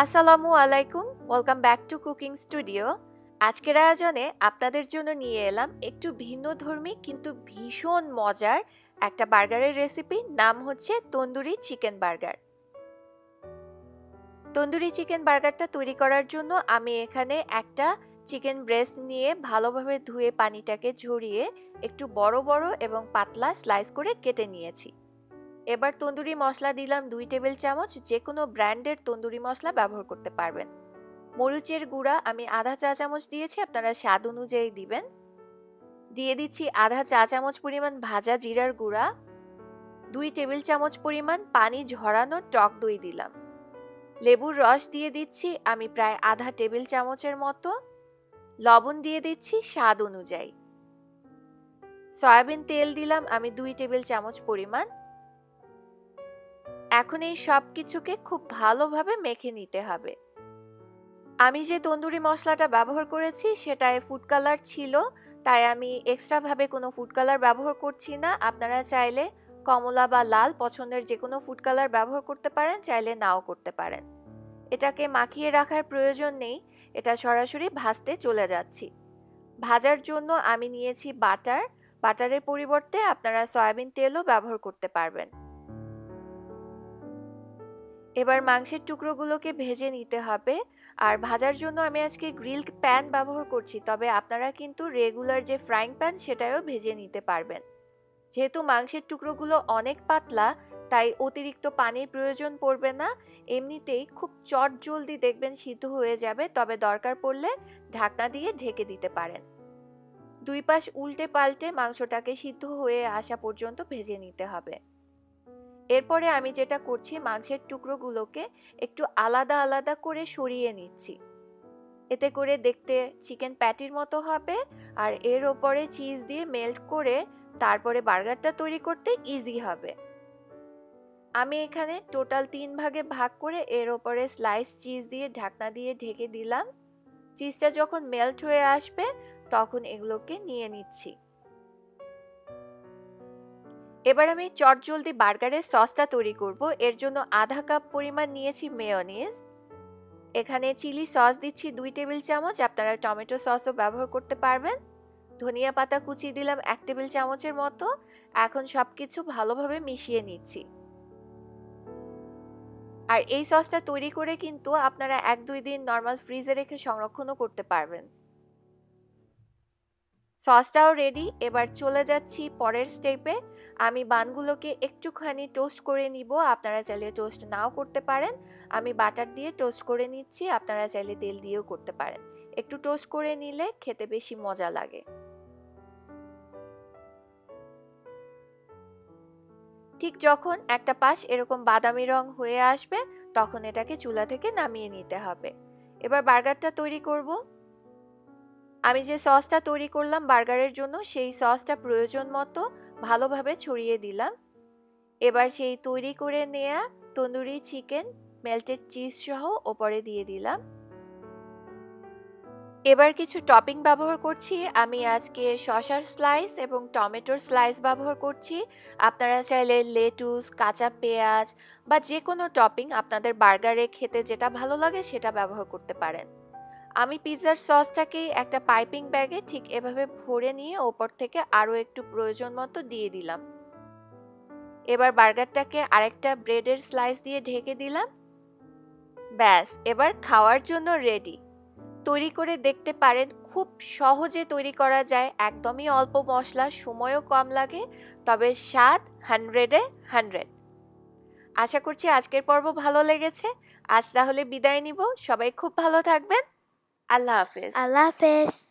আসসালামুআলাইকুম welcome back to cooking studio. আজকের আয়োজনে আপনাদের জন্য নিয়ে এলাম একটু ভিন্নধর্মী কিন্তু ভীষণ মজার একটা বার্গারের রেসিপি, নাম হচ্ছে tandoori chicken burger. Tandoori chicken বার্গারটা তৈরি করার জন্য আমি এখানে একটা চিকেন ব্রেস্ট নিয়ে ভালোভাবে ধুয়ে পানিটাকে ঝরিয়ে একটু বড় বড় এবং পাতলা স্লাইস করে কেটে নিয়েছি। এবার তন্দুরি মশলা দিলাম 2 টেবিল চামচ। যে কোনো ব্র্যান্ডের তন্দুরি মশলা ব্যবহার করতে পারবেন। মরিচের গুঁড়া আমি আধা চা চামচ দিয়েছি, আপনারা স্বাদ অনুযায়ী দিবেন। দিয়ে দিচ্ছি আধা চা চামচ পরিমাণ ভাজা জিরার গুঁড়া। 2 টেবিল চামচ পরিমাণ পানি ঝরানো টক দই দিলাম। লেবুর রস দিয়ে দিচ্ছি আমি প্রায় আধা টেবিল চামচের মতো। লবণ দিয়ে দিচ্ছি স্বাদ অনুযায়ী। সয়াবিন তেল দিলাম আমি 2 টেবিল চামচ পরিমাণ। এখন এই সব কিছুকে খুব ভালোভাবে মেখে নিতে হবে। আমি যে তন্দুরি মশলাটা ব্যবহার করেছি সেটায় ফুড কালার ছিল, তাই আমি এক্সট্রাভাবে কোনো ফুড কালার ব্যবহার করছি না। আপনারা চাইলে কমলা বা লাল পছন্দের যে কোনো ফুড কালার ব্যবহার করতে পারেন, চাইলে নাও করতে পারেন। এটাকে মাখিয়ে রাখার প্রয়োজন নেই, এটা সরাসরি ভাজতে চলে যাচ্ছি। ভাজার জন্য আমি নিয়েছি বাটার। বাটারের পরিবর্তে আপনারা সয়াবিন তেলও ব্যবহার করতে পারবেন। এবার মাংসের টুকরোগুলোকে ভেজে নিতে হবে। আর ভাজার জন্য আমি আজকে গ্রিল প্যান ব্যবহার করছি, তবে আপনারা কিন্তু রেগুলার যে ফ্রাইং প্যান সেটাও ভেজে নিতে পারবেন। যেহেতু মাংসের টুকরোগুলো অনেক পাতলা, তাই অতিরিক্ত পানির প্রয়োজন পড়বে না। এমনিতেই খুব চটজলদি দেখবেন সিদ্ধ হয়ে যাবে, তবে দরকার পড়লে ঢাকনা দিয়ে ঢেকে দিতে পারেন। দুই পাশ উল্টে পাল্টে মাংসটাকে সিদ্ধ হয়ে আসা পর্যন্ত ভেজে নিতে হবে। এরপরে আমি যেটা করছি, মাংসের টুকরোগুলোকে একটু আলাদা আলাদা করে সরিয়ে নিচ্ছি। এতে করে দেখতে চিকেন প্যাটির মতো হবে, আর এর ওপরে চিজ দিয়ে মেল্ট করে তারপরে বার্গারটা তৈরি করতে ইজি হবে। আমি এখানে টোটাল 3 ভাগে ভাগ করে এর ওপরে স্লাইস চিজ দিয়ে ঢাকনা দিয়ে ঢেকে দিলাম। চিজটা যখন মেল্ট হয়ে আসবে তখন এগুলোকে নিয়ে নিচ্ছি। এবার আমি চটজলদি বার্গারের সসটা তৈরি করব। এর জন্য আধা কাপ পরিমাণ নিয়েছি মেয়োনিজ। এখানে চিলি সস দিচ্ছি 2 টেবিল চামচ। আপনারা টমেটো সসও ব্যবহার করতে পারবেন। ধনিয়া পাতা কুচি দিলাম 1 টেবিল চামচের মতো। এখন সব কিছু ভালোভাবে মিশিয়ে নিচ্ছি। আর এই সসটা তৈরি করে কিন্তু আপনারা 1-2 দিন নর্মাল ফ্রিজে রেখে সংরক্ষণও করতে পারবেন। সসটাও রেডি। এবার চলে যাচ্ছি পরের স্টেপে। আমি বানগুলোকে একটুখানি টোস্ট করে নিব। আপনারা চাইলে টোস্ট নাও করতে পারেন। আমি বাটার দিয়ে টোস্ট করে নিচ্ছি, আপনারা চাইলে তেল দিয়েও করতে পারেন। একটু টোস্ট করে নিলে খেতে বেশি মজা লাগে। ঠিক যখন একটা পাশ এরকম বাদামি রং হয়ে আসবে তখন এটাকে চুলা থেকে নামিয়ে নিতে হবে। এবার বার্গারটা তৈরি করব। আমি যে সসটা তৈরি করলাম বার্গারের জন্য, সেই সসটা প্রয়োজন মতো ভালোভাবে ছড়িয়ে দিলাম। এবার সেই তৈরি করে নেয়া তন্দুরি চিকেন মেল্টেড চিজ সহ ওপরে দিয়ে দিলাম। এবার কিছু টপিং ব্যবহার করছি। আমি আজকে শসার স্লাইস এবং টমেটোর স্লাইস ব্যবহার করছি। আপনারা চাইলে লেটুস, কাঁচা পেঁয়াজ বা যে কোনো টপিং আপনাদের বার্গারে খেতে যেটা ভালো লাগে সেটা ব্যবহার করতে পারেন। আমি পিৎজার সসটাকেই একটা পাইপিং ব্যাগে ঠিক এভাবে ভরে নিয়ে ওপর থেকে আরও একটু প্রয়োজন মতো দিয়ে দিলাম। এবার বার্গারটাকে আরেকটা ব্রেডের স্লাইস দিয়ে ঢেকে দিলাম। ব্যাস, এবার খাওয়ার জন্য রেডি। তৈরি করে দেখতে পারেন, খুব সহজে তৈরি করা যায়, একদমই অল্প মশলা, সময়ও কম লাগে, তবে স্বাদ 100-এ 100। আশা করছি আজকের পর্ব ভালো লেগেছে। আজ তাহলে বিদায় নিব। সবাই খুব ভালো থাকবেন। আল্লাহ হাফেজ। আল্লাহ হাফেজ।